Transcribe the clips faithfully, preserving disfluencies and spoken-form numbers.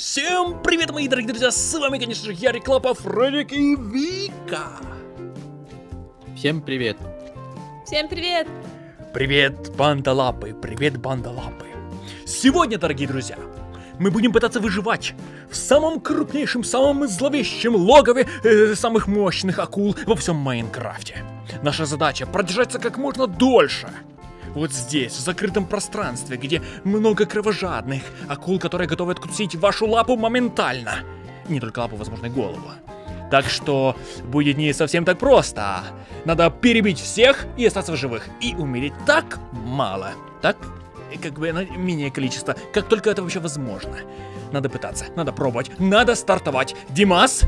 Всем привет, мои дорогие друзья, с вами, конечно же, Ярик Лапа, Фредик и Вика. Всем привет. Всем привет. Привет, банда Лапы, привет, банда Лапы. Сегодня, дорогие друзья, мы будем пытаться выживать в самом крупнейшем, самом зловещем логове э, самых мощных акул во всем Майнкрафте. Наша задача — продержаться как можно дольше. Вот здесь, в закрытом пространстве, где много кровожадных акул, которые готовы откусить вашу лапу моментально. Не только лапу, возможно, и голову. Так что будет не совсем так просто. Надо перебить всех и остаться в живых. И умереть так мало. Так, как бы, менее количество. Как только это вообще возможно. Надо пытаться, надо пробовать, надо стартовать. Димас?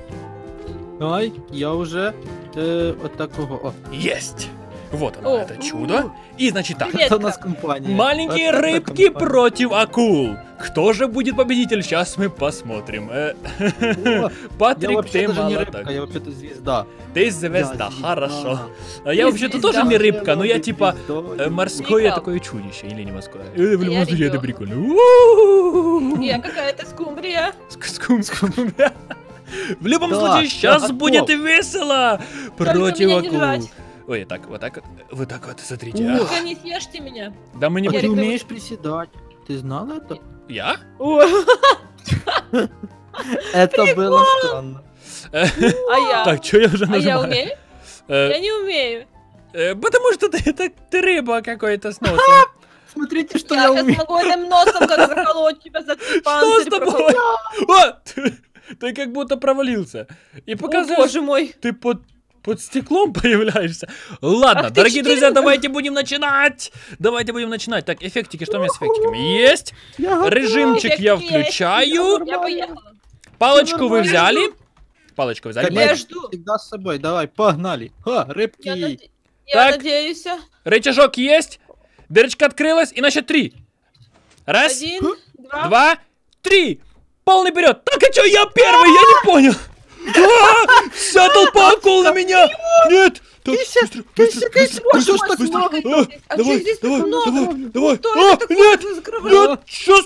Ой, я уже э, вот такого. О. Есть! Вот оно, О, это чудо. И, значит, так. Это у нас компания. Маленькие это рыбки компания. Против акул. Кто же будет победитель? Сейчас мы посмотрим. О, Патрик Тэмбалоток. Я вообще-то звезда. Ты звезда, я хорошо. Звезда. Я вообще-то тоже не рыбка, но я типа звезда, морское никак. Такое чудище. Или не морское. Я в любом случае, это прикольно. Я какая-то скумбрия. Скумбрия. В любом да, случае, сейчас да, будет весело. Только против акул. Ой, так, вот так вот, вот так вот, смотрите. Ну, а. Не съешьте меня. Да мы не будем. А ты умеешь приседать. Ты знал это? Я? Это было странно. А я? Так, что я уже нажимаю? А я умею? Я не умею. Потому что ты рыба какой-то с носом. Смотрите, что я умею. Я смогу этим носом как проколоть тебя за твой панцирь. Что с тобой? Ты как будто провалился. И показываешь. Боже мой. Ты под... Под стеклом появляешься. Ладно, Ах дорогие друзья, давайте будем начинать. Давайте будем начинать. Так, эффектики, что у меня с эффектиками? Есть. Я Режимчик я включаю. Я Палочку я вы взяли. Палочку взяли. Я жду. Всегда с собой. Давай, погнали. Ха, рыбки. Я, над... я так, надеюсь. Рычажок есть. Дырочка открылась. И на счет три. Раз, Один, два. два, три. Полный вперед. Так, а что, я первый? Я не понял. А, вся толпа акул на меня! Нет! Ты сейчас, ты сейчас можешь посмотреть! Давай, давай, давай! А, нет! Нет! Сейчас!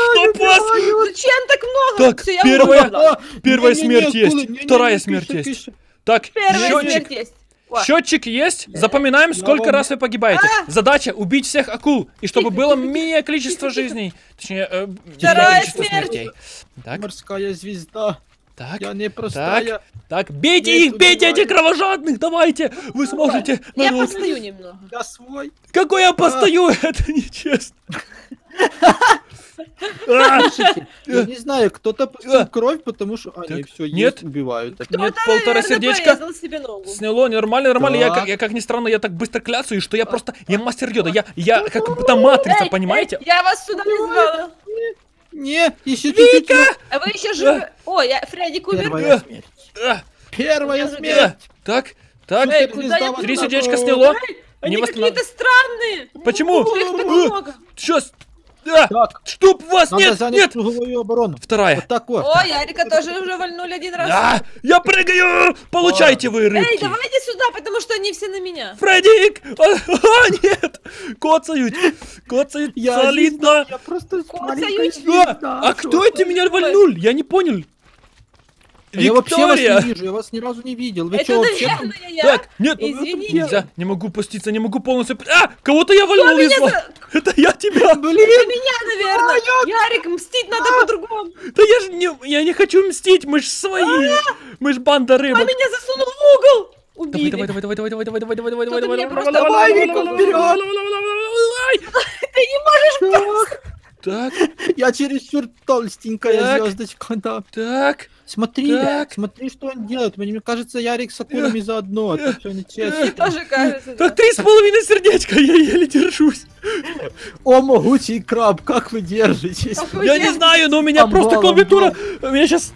Что пас? Зачем так много? Так, первая, первая смерть есть, вторая смерть есть. Так, счетчик, счетчик есть. Запоминаем, сколько раз вы погибаете. Задача — убить всех акул, и чтобы было менее количество жизней. Точнее, количество смертей. Морская звезда. Так, я не простая. Так, так, бейте Нет, их, бейте этих кровожадных, давайте, вы сможете. Я народ. Постою немного. Я свой. Какой я а. постою, это нечестно. Я не знаю, кто-то пустил кровь, потому что они все есть, убивают. Нет, полтора сердечка. Сняло, нормально, нормально. Я, как ни странно, я так быстро клясую, что я просто, я мастер йода, я как будто матрица, понимаете? Я вас сюда не звала. Не, еще Вика! Чуть-чуть. А вы еще живы? О, я Фредди умер. Первая смерть. Первая смерть. Так, так. Эй, Три сердечка сняло. Они какие-то странные. Почему? Сейчас. Так. Чтоб вас нет. Нет. Вторая. Вот такое. О, Ярика тоже уже вальнули один раз. Да. Я прыгаю. Получайте вы рыбки. Эй, давайте сюда, потому что они все на меня. Фреддик. О, нет. Коцают. Коцают. Я солидно. Я просто коцают. А кто это меня вальнул? Я не понял. Я вообще вас не вижу, я вас ни разу не видел. Вы что, вообще? Так, нет, нельзя, не могу пуститься, не могу полностью. А, кого-то я вальнул из вас. Это я тебя. Блин, меня, наверное. Ярик, мстить надо по-другому. Да я же не, я не хочу мстить, мы ж свои, мы ж банда рыбок. А меня засунул в угол. Убили. Давай, давай, давай, давай, давай, давай, давай, давай, давай, давай, давай, давай, вперед. Ты не можешь. Так. Я чересчур толстенькая звездочка, да. Так. Смотри, так. смотри, что он делает. Мне кажется, Ярик с акулами заодно. Это все нечестно. Мне тоже кажется. Так три с половиной сердечка, я еле держусь. О, могучий краб, как вы держитесь? Я не знаю, но у меня просто клавиатура. У меня сейчас...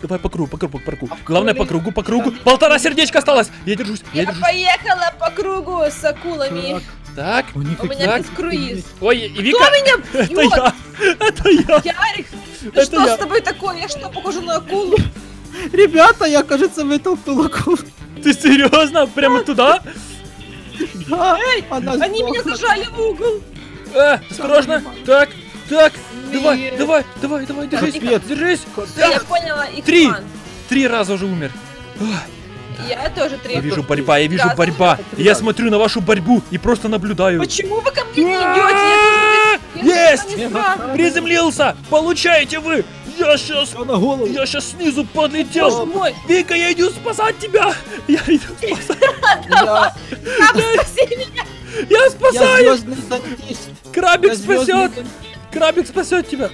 Давай по кругу, по кругу, по кругу. Главное, по кругу, по кругу. Полтора сердечка осталось. Я держусь, я держусь. Я поехала по кругу с акулами. Так, у меня без круиз. Ой, и Вика. Кто меня бьет? Это я. Ярик, что с тобой такое? Я что, похожа на акулу? Ребята, я, кажется, вытолкнул акулу. Ты серьезно? Прямо туда? Да. Они меня зажали в угол. Осторожно. Так, Так, давай, давай, давай, давай, держись, держись. Я поняла, их три. Три раза уже умер. Я тоже требую. Я вижу борьба, я вижу борьба. Я смотрю на вашу борьбу и просто наблюдаю. Почему вы ко мне не идете? Есть! Приземлился! Получаете вы! Я сейчас, я сейчас снизу подлетел. Вика, я иду спасать тебя! Я иду спасать. Я спасаю! Крабик спасет! Крабик спасет тебя!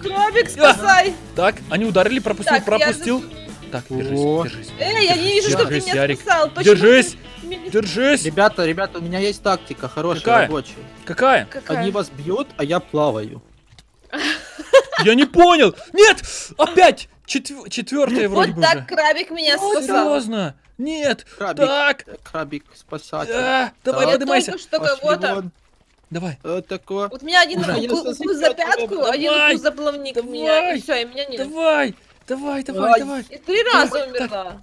Крабик, спасай! Так, они ударили, пропустил, пропустил. Так, держись, держись. Эй, я не вижу, что ты меня спасал. Держись, держись. Ребята, ребята, у меня есть тактика хорошая, рабочая. Какая? Они вас бьют, а я плаваю. Я не понял. Нет, опять четвертая вроде бы. Вот так крабик меня спасал. Серьезно? Нет. Так. Крабик спасатель. Давай, поднимайся. Давай. Вот такое. Вот у меня один укус за пятку, один укус за плавник у меня. И все, и меня нет. Давай. Давай, давай, Ай. давай. И три раза умерла.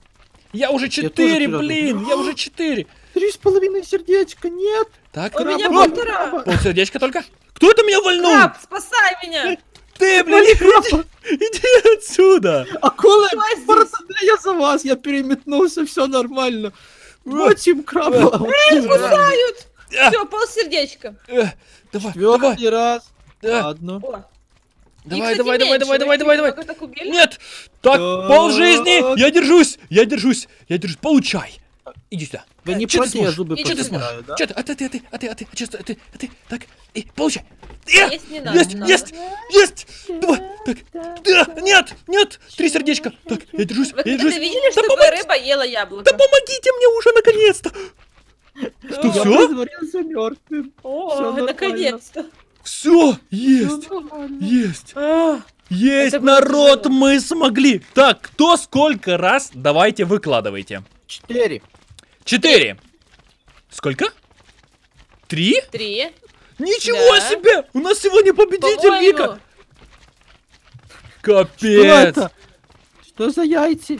Я уже четыре, я блин, я уже четыре. Три с половиной сердечка, нет. Так, у меня полтора. Полсердечка только. Кто это меня вольнул? Краб, спасай меня. Ты, блин, иди, иди отсюда. Акула, я за вас, я переметнулся, все нормально. Мочим краба. Эй, кусают. Все, полсердечка. Давай, четвертый раз. Ладно. Давай, давай, давай, давай, давай, давай, давай, давай. Нет! Так, пол жизни! Я держусь! Я держусь! Я держусь! Получай! Иди сюда! Вы не против, я зубы потеряю, да? Че ты? А ты, а ты, а ты, а ты, а ты, а ты, так, и получай! Есть, есть, есть! Давай! Так, да, нет, нет! Три сердечка! Так, я держусь, я держусь! Вы видели, что рыба ела яблоко? Да помогите мне уже, наконец-то! Что, все? О, наконец-то! Все, есть, есть, есть, народ, мы смогли. Так, кто сколько раз, давайте выкладывайте. Четыре. Четыре. Сколько? Три? Три. Ничего да. себе, у нас сегодня победитель, Вика. Капец. Что это? Что за яйца?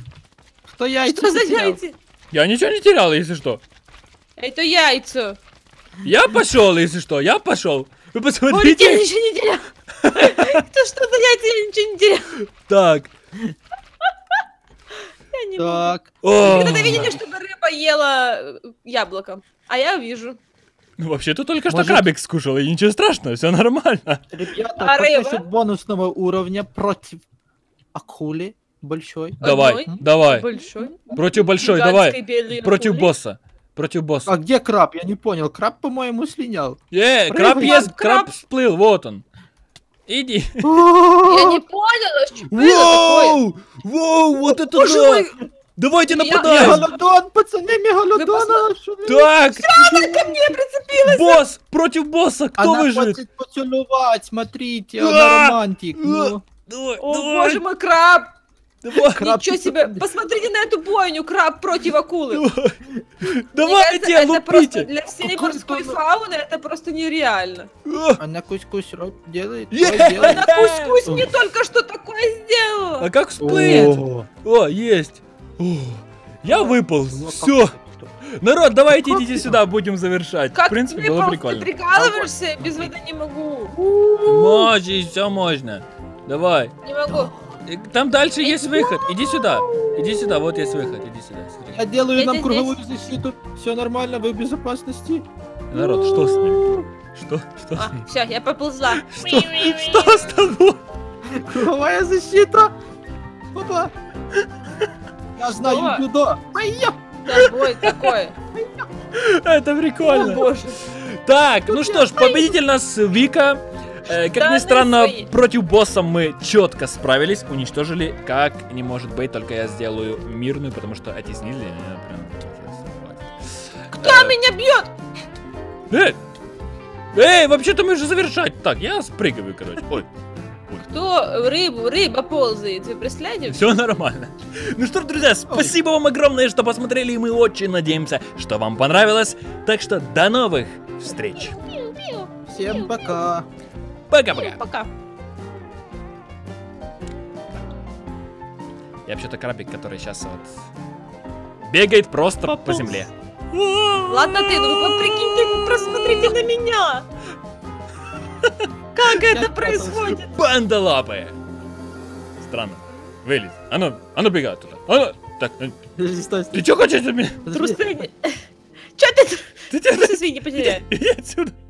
Кто яйца? Что за яйца? Я ничего не терял, если что. Это яйца. Я пошел, если что, я пошел. Вы посмотрите. Боря, я ничего не терял. Это что-то я тебе ничего не терял. Так. Я не так. Вы когда-то видели, чтобы рыба ела яблоко? А я вижу. Ну вообще-то только что крабик скушал, и ничего страшного, все нормально. Ребята, против бонусного уровня против акули большой. Давай, давай. Против большой, давай. Против босса. Против босса. А где краб? Я не понял. Краб, по-моему, слинял. Е, краб ест, краб всплыл, вот он. Иди. Я не понял, что было такое. Воу, вот это да. Давайте нападаем. Мегалодон, пацаны, мегалодон. Так. Она ко мне прицепилась. Босс, против босса, кто выживет? Она хочет поцеловать, смотрите, она романтик. О, боже мой, краб. Ничего себе, посмотрите на эту бойню, краб против акулы. Давайте, лупите. Для всей морской фауны это просто нереально. Она кусь-кусь делает. Она кусь-кусь мне только что такое сделала. А как всплыть? О, есть. Я выполз, все. Народ, давайте идите сюда, будем завершать. В принципе, было прикольно. Как ты прикалываешься, без воды не могу. Можно, все можно. Давай. Не могу. Там дальше есть выход. Иди сюда. Иди сюда, вот есть выход. Иди сюда. Смотри. Я делаю нам круговую защиту. Все нормально, вы в безопасности. Народ, что с ним? Что? Что а, с ним? Все, я поползла. Что? Что с тобой? Круговая защита. Опа. Я знаю юдо. Тобой такое. Это прикольно. Так, ну что ж, победитель нас Вика. Э, как ни странно, против босса мы четко справились, уничтожили, как не может быть, только я сделаю мирную, потому что эти снизили. Кто э, меня бьет? Эй, эй, вообще-то мы же завершать. Так, я спрыгиваю, короче. Ой. Кто рыбу, рыба ползает, вы преследуете? Все нормально. Ну что ж, друзья, спасибо вам огромное, что посмотрели, и мы очень надеемся, что вам понравилось. Так что до новых встреч. Всем пока. Пока-пока. Пока. Я вообще-то крабик, который сейчас вот бегает просто Пополз. по земле. Ладно ты, ну вы прикиньте, просмотрите на меня. Как это происходит? Банда Лапы! Странно. Вылез. Она, она бегает туда. Она... Так, ты что хочешь от меня? Трусыни. Чё ты? Ты тебя... Извини, потеряй. Иди отсюда.